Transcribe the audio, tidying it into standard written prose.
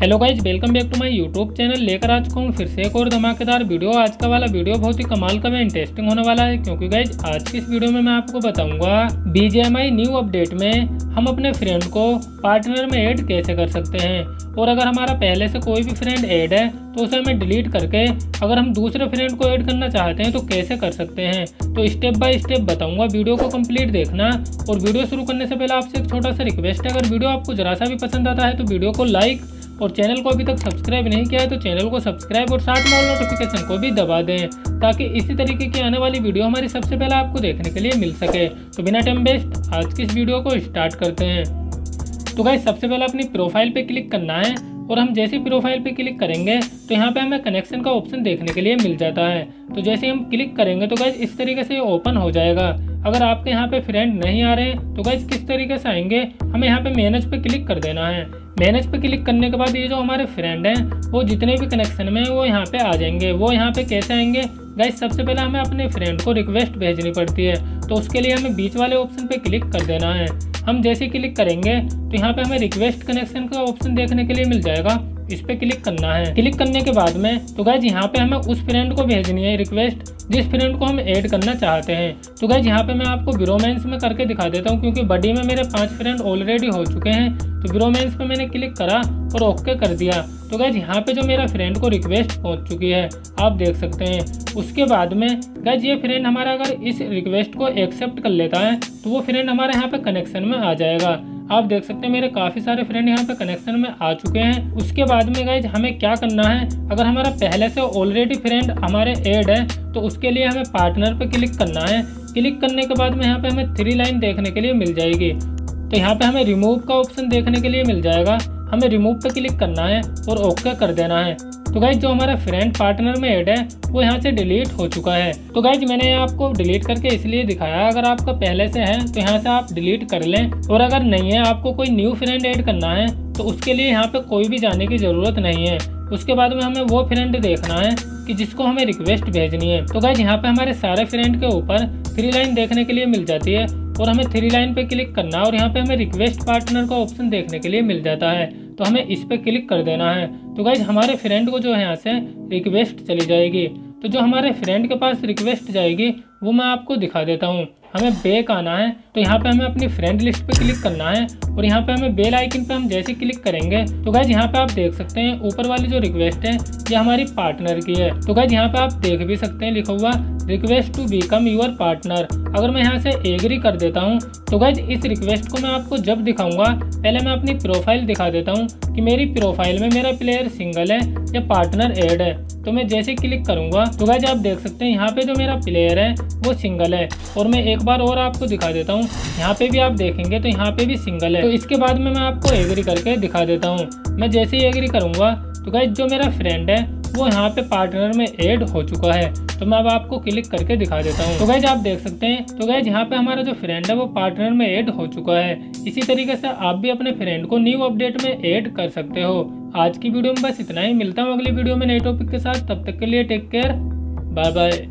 Hello guys, welcome back to my YouTube channel. लेकर आ चुका हूँ फिर से एक और धमाकेदार वीडियो। आज का वाला वीडियो बहुत ही कमाल का व इंटरेस्टिंग होने वाला है, क्योंकि गाइज आज की इस वीडियो में मैं आपको बताऊंगा बीजीएमआई न्यू अपडेट में हम अपने फ्रेंड को पार्टनर में ऐड कैसे कर सकते हैं, और अगर हमारा पहले से कोई भी फ्रेंड ऐड है तो उसे हमें डिलीट करके अगर हम दूसरे फ्रेंड को ऐड करना चाहते हैं तो कैसे कर सकते हैं। तो स्टेप बाय स्टेप बताऊंगा, वीडियो को कंप्लीट देखना। और वीडियो शुरू करने से पहले आपसे एक छोटा सा रिक्वेस्ट है, अगर वीडियो आपको जरा सा भी पसंद आता है तो वीडियो को लाइक, और चैनल को अभी तक सब्सक्राइब नहीं किया है तो चैनल को सब्सक्राइब और साथ में नोटिफिकेशन को भी दबा दें, ताकि इसी तरीके की आने वाली वीडियो हमारी सबसे पहले आपको देखने के लिए मिल सके। तो बिना टाइम वेस्ट आज की इस वीडियो को स्टार्ट करते हैं। तो गाइस सबसे पहले अपनी प्रोफाइल पे क्लिक करना है, और हम जैसे प्रोफाइल पे क्लिक करेंगे तो यहाँ पे हमें कनेक्शन का ऑप्शन देखने के लिए मिल जाता है। तो जैसे हम क्लिक करेंगे तो गाइस इस तरीके से ओपन हो जाएगा। अगर आपके यहाँ पे फ्रेंड नहीं आ रहे हैं तो गाइस किस तरीके से आएंगे, हमें यहाँ पे मैनेज पे क्लिक कर देना है। मैनेज पे क्लिक करने के बाद ये जो हमारे फ्रेंड हैं वो जितने भी कनेक्शन में हैं वो यहाँ पे आ जाएंगे। वो यहाँ पे कैसे आएंगे गाइस, सबसे पहले हमें अपने फ्रेंड को रिक्वेस्ट भेजनी पड़ती है, तो उसके लिए हमें बीच वाले ऑप्शन पे क्लिक कर देना है। हम जैसे क्लिक करेंगे तो यहाँ पे हमें रिक्वेस्ट कनेक्शन का ऑप्शन देखने के लिए मिल जाएगा, इस पे क्लिक करना है। क्लिक करने के बाद में तो गाइज यहाँ पे हमें उस फ्रेंड को भेजनी है रिक्वेस्ट जिस फ्रेंड को हम ऐड करना चाहते हैं। तो गाइज यहाँ पे मैं आपको ब्रोमेंस में करके दिखा देता हूँ, क्योंकि बडी में मेरे 5 फ्रेंड ऑलरेडी हो चुके हैं। तो ब्रोमेंस पे मैंने क्लिक करा और ओके कर दिया। तो गाइज यहाँ पे जो मेरा फ्रेंड को रिक्वेस्ट पहुँच चुकी है, आप देख सकते हैं। उसके बाद में गाइज ये फ्रेंड हमारा अगर इस रिक्वेस्ट को एक्सेप्ट कर लेता है तो वो फ्रेंड हमारे यहाँ पे कनेक्शन में आ जाएगा। आप देख सकते हैं मेरे काफ़ी सारे फ्रेंड यहाँ पे कनेक्शन में आ चुके हैं। उसके बाद में गाइज हमें क्या करना है, अगर हमारा पहले से ऑलरेडी फ्रेंड हमारे ऐड है तो उसके लिए हमें पार्टनर पे क्लिक करना है। क्लिक करने के बाद में यहाँ पे हमें 3 लाइन देखने के लिए मिल जाएगी, तो यहाँ पे हमें रिमूव का ऑप्शन देखने के लिए मिल जाएगा। हमें रिमूव पे क्लिक करना है और ओके कर देना है। तो गाइज जो हमारा फ्रेंड पार्टनर में ऐड है वो यहाँ से डिलीट हो चुका है। तो गाइज मैंने आपको डिलीट करके इसलिए दिखाया, अगर आपका पहले से है तो यहाँ से आप डिलीट कर लें, और अगर नहीं है आपको कोई न्यू फ्रेंड ऐड करना है तो उसके लिए यहाँ पे कोई भी जाने की ज़रूरत नहीं है। उसके बाद में हमें वो फ्रेंड देखना है कि जिसको हमें रिक्वेस्ट भेजनी है। तो गाइज यहाँ पे हमारे सारे फ्रेंड के ऊपर 3 लाइन देखने के लिए मिल जाती है, और हमें 3 लाइन पे क्लिक करना है, और यहाँ पे हमें रिक्वेस्ट पार्टनर का ऑप्शन देखने के लिए मिल जाता है, तो हमें इस पे क्लिक कर देना है। तो गाइज हमारे फ्रेंड को जो है यहाँ से रिक्वेस्ट चली जाएगी। तो जो हमारे फ्रेंड के पास रिक्वेस्ट जाएगी वो मैं आपको दिखा देता हूँ। हमें बैक आना है, तो यहाँ पे हमें अपनी फ्रेंड लिस्ट पे क्लिक करना है, और यहाँ पे हमें बेल आइकन पे हम जैसे क्लिक करेंगे तो गाइज यहाँ पे आप देख सकते हैं ऊपर वाली जो रिक्वेस्ट है ये हमारी पार्टनर की है। तो गाइज यहाँ पे आप देख भी सकते हैं लिखा हुआ request to become your partner. अगर मैं यहाँ से एग्री कर देता हूँ तो गाइज इस रिक्वेस्ट को मैं आपको जब दिखाऊंगा, पहले मैं अपनी प्रोफाइल दिखा देता हूँ कि मेरी प्रोफाइल में मेरा प्लेयर सिंगल है या पार्टनर ऐड है। तो मैं जैसे क्लिक करूंगा तो गाइज आप देख सकते हैं यहाँ पे जो मेरा प्लेयर है वो सिंगल है, और मैं एक बार और आपको दिखा देता हूँ, यहाँ पे भी आप देखेंगे तो यहाँ पे भी सिंगल है। तो इसके बाद में मैं आपको एग्री करके दिखा देता हूँ। मैं जैसे ही एग्री करूँगा तो गाइज जो मेरा फ्रेंड है वो यहाँ पे पार्टनर में ऐड हो चुका है। तो मैं अब आपको क्लिक करके दिखा देता हूँ। तो गाइज आप देख सकते हैं, तो गाइज यहाँ पे हमारा जो फ्रेंड है वो पार्टनर में ऐड हो चुका है। इसी तरीके से आप भी अपने फ्रेंड को न्यू अपडेट में ऐड कर सकते हो। आज की वीडियो में बस इतना ही, मिलता हूँ अगली वीडियो में नए टॉपिक के साथ। तब तक के लिए टेक केयर, बाय बाय।